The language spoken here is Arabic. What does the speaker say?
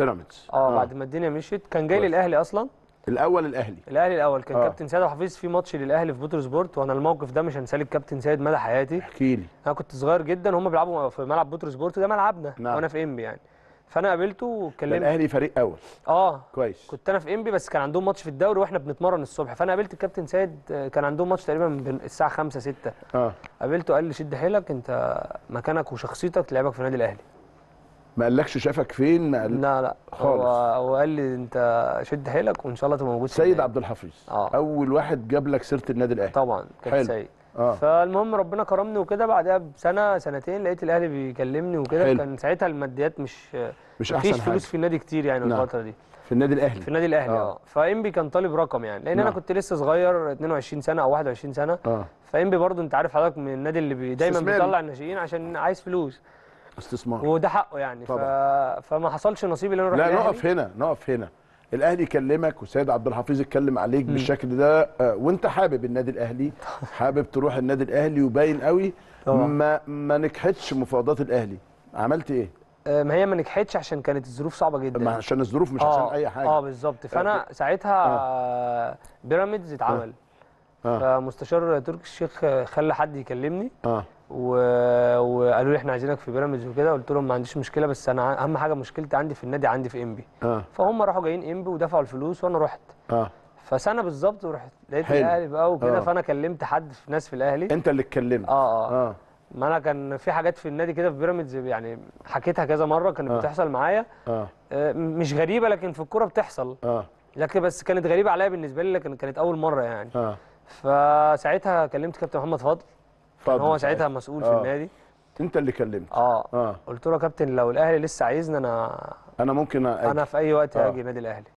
بيراميدز بعد ما الدنيا مشيت كان جاي للاهلي اصلا الاول. الاهلي الاول كان كابتن سيد حفيظ في ماتش للاهلي في بوتروسبورت، وانا الموقف ده مش هنسالك كابتن سيد مدى حياتي. احكي لي. انا كنت صغير جدا، هم بيلعبوا في ملعب بوتروسبورت، ده ملعبنا نعم. وانا في امبي يعني، فانا قابلته واتكلمت. الاهلي فريق اول كويس. كنت انا في امبي بس كان عندهم ماتش في الدوري واحنا بنتمرن الصبح، فانا قابلت الكابتن سيد، كان عندهم ماتش تقريبا من الساعه 5 6 قابلته، قال لي شد حيلك، انت مكانك وشخصيتك لعبك في النادي الاهلي. ما قالكش شافك فين؟ لا لا خالص، هو قال لي انت شد حيلك وان شاء الله تبقى موجود. سيد عبد الحفيظ اول واحد جاب لك سيره النادي الاهلي طبعا كان سيد. فالمهم ربنا كرمني وكده، بعدها بسنه سنتين لقيت الاهلي بيكلمني وكده. كان ساعتها الماديات مش احسن حاجه، مفيش فلوس في النادي كتير يعني الفتره دي في النادي الاهلي فانبي كان طالب رقم يعني، لان انا كنت لسه صغير 22 سنه او 21 سنه فانبي برضو انت عارف حضرتك من النادي اللي دايما بيطلع الناشئين عشان عايز فلوس استثمار، وده حقه يعني طبعا. فما حصلش نصيبي ان انا اروح لا الأهلي. نقف هنا الاهلي كلمك وسيد عبد الحفيظ اتكلم عليك بالشكل ده وانت حابب النادي الاهلي، حابب تروح النادي الاهلي وباين قوي. ما نجحتش مفاوضات الاهلي، عملت ايه؟ ما هي ما نجحتش عشان كانت الظروف صعبه جدا، عشان الظروف مش عشان اي حاجه بالظبط. فانا ساعتها بيراميدز اتعمل فمستشار تركي الشيخ خلى حد يكلمني وقالوا لي احنا عايزينك في بيراميدز وكده، قلت لهم ما عنديش مشكله، بس انا اهم حاجه مشكلتي عندي في النادي، عندي في امبي. فهم راحوا جايين امبي ودفعوا الفلوس وانا رحت فسنه بالظبط، ورحت لقيت الاهلي بقى وكده. فانا كلمت حد في ناس في الاهلي. انت اللي اتكلمت؟ ما انا كان في حاجات في النادي كده في بيراميدز يعني حكيتها كذا مره كانت بتحصل معايا مش غريبه، لكن في الكوره بتحصل لكن بس كانت غريبه عليا بالنسبه لي، لكن كانت اول مره يعني فساعتها كلمت كابتن محمد فضل هو ساعتها مسؤول في النادي. انت اللي كلمت؟ قلت له يا كابتن لو الاهلي لسه عايزني انا ممكن اجي. انا في اي وقت هاجي النادي الاهلي.